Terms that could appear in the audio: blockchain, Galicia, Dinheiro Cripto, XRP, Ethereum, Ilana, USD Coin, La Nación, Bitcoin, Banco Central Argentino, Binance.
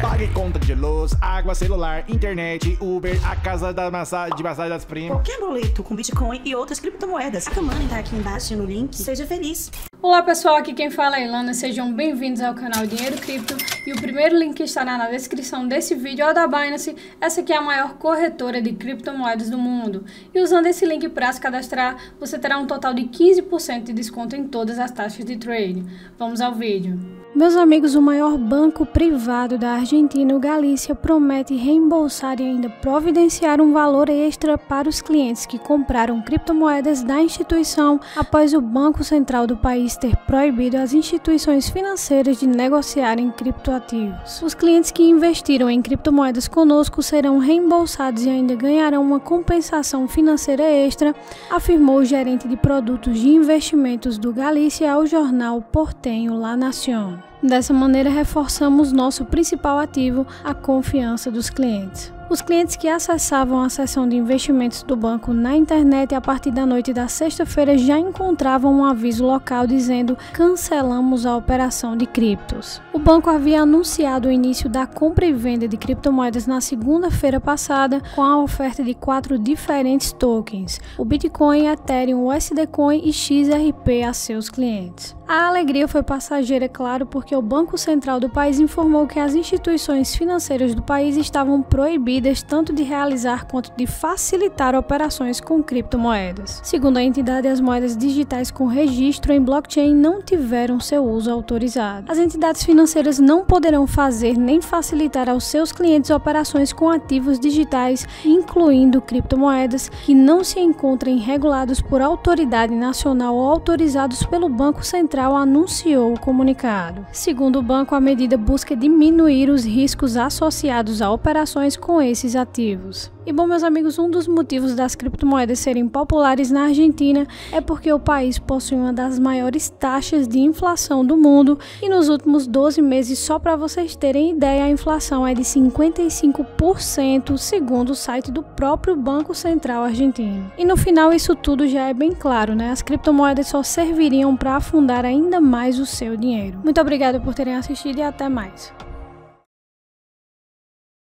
Pague conta de luz, água, celular, internet, Uber, a casa da massagem, de massagem das primas. Qualquer boleto com Bitcoin e outras criptomoedas. A Kamani tá aqui embaixo no link. Seja feliz. Olá pessoal, aqui quem fala é Ilana. Sejam bem-vindos ao canal Dinheiro Cripto. E o primeiro link que estará na descrição desse vídeo é o da Binance. Essa aqui é a maior corretora de criptomoedas do mundo. E usando esse link para se cadastrar, você terá um total de 15% de desconto em todas as taxas de trade. Vamos ao vídeo. Meus amigos, o maior banco privado da Argentina, o Galicia, promete reembolsar e ainda providenciar um valor extra para os clientes que compraram criptomoedas da instituição após o Banco Central do país ter proibido as instituições financeiras de negociarem criptoativos. Os clientes que investiram em criptomoedas conosco serão reembolsados e ainda ganharão uma compensação financeira extra, afirmou o gerente de produtos de investimentos do Galicia ao jornal portenho La Nación. Dessa maneira, reforçamos nosso principal ativo, a confiança dos clientes. Os clientes que acessavam a seção de investimentos do banco na internet a partir da noite da sexta-feira já encontravam um aviso local dizendo: cancelamos a operação de criptos. O banco havia anunciado o início da compra e venda de criptomoedas na segunda-feira passada com a oferta de 4 diferentes tokens, o Bitcoin, Ethereum, USD Coin e XRP a seus clientes. A alegria foi passageira, claro, porque o Banco Central do país informou que as instituições financeiras do país estavam proibidas tanto de realizar quanto de facilitar operações com criptomoedas. Segundo a entidade, as moedas digitais com registro em blockchain não tiveram seu uso autorizado. As entidades financeiras não poderão fazer nem facilitar aos seus clientes operações com ativos digitais, incluindo criptomoedas, que não se encontrem regulados por autoridade nacional ou autorizados pelo Banco Central, anunciou o comunicado. Segundo o banco, a medida busca diminuir os riscos associados a operações com esses ativos. E bom, meus amigos, um dos motivos das criptomoedas serem populares na Argentina é porque o país possui uma das maiores taxas de inflação do mundo e nos últimos 12 meses, só para vocês terem ideia, a inflação é de 55%, segundo o site do próprio Banco Central Argentino. E no final isso tudo já é bem claro, né? As criptomoedas só serviriam para afundar ainda mais o seu dinheiro. Muito obrigada por terem assistido e até mais.